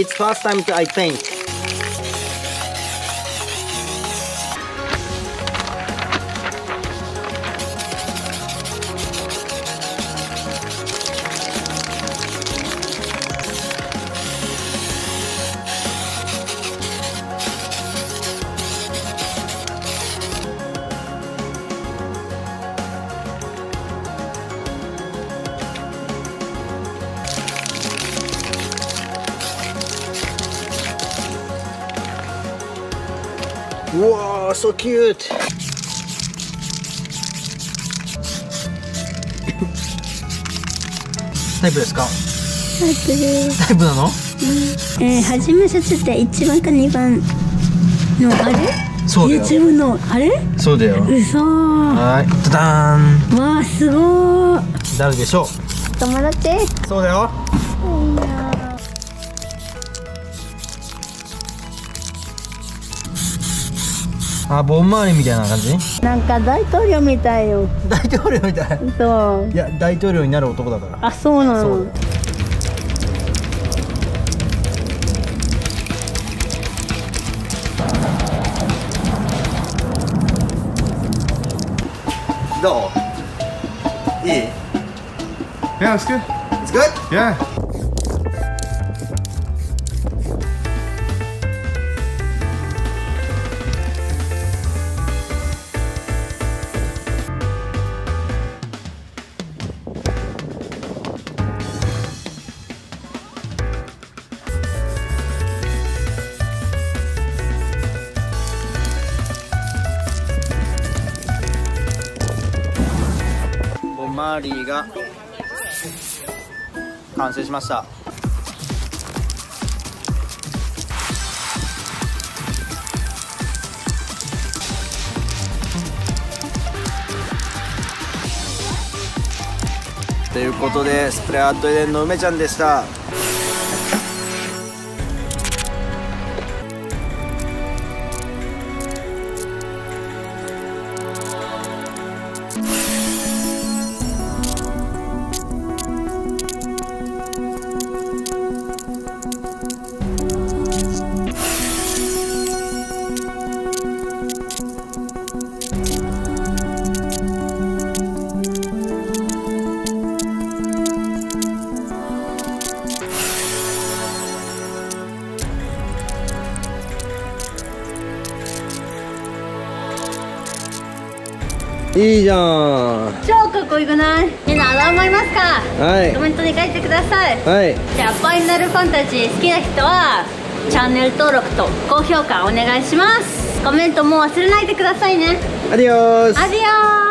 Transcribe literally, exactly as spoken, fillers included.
it's first time I think. Wow, so cute! Type ですか？ Type なの？うん。えー、初め説って一番か二番のあれ？そうだよ。YouTube のあれ？そうだよ。うそー。はい。ダダーン。わあ、すごー。誰でしょう？ちょっともらって。そうだよ。いいなー。あ、ボンマーリみたいな感じ？なんか大統領みたいよ。大統領みたい。そう。いや、大統領になる男だから。あ、そうなの。どう？いい？ Yeah, it's good. It's good? Yeah. Bomariが完成しました。ということで、スプレアートエデンの梅ちゃんでした。いいじゃん。超かっこよくない？みんなどう思いますか？はい。コメントに書いてください。はい。じゃあファイナルファンタジー好きな人はチャンネル登録と高評価お願いします。コメントも忘れないでくださいね。アディオース。アディオース。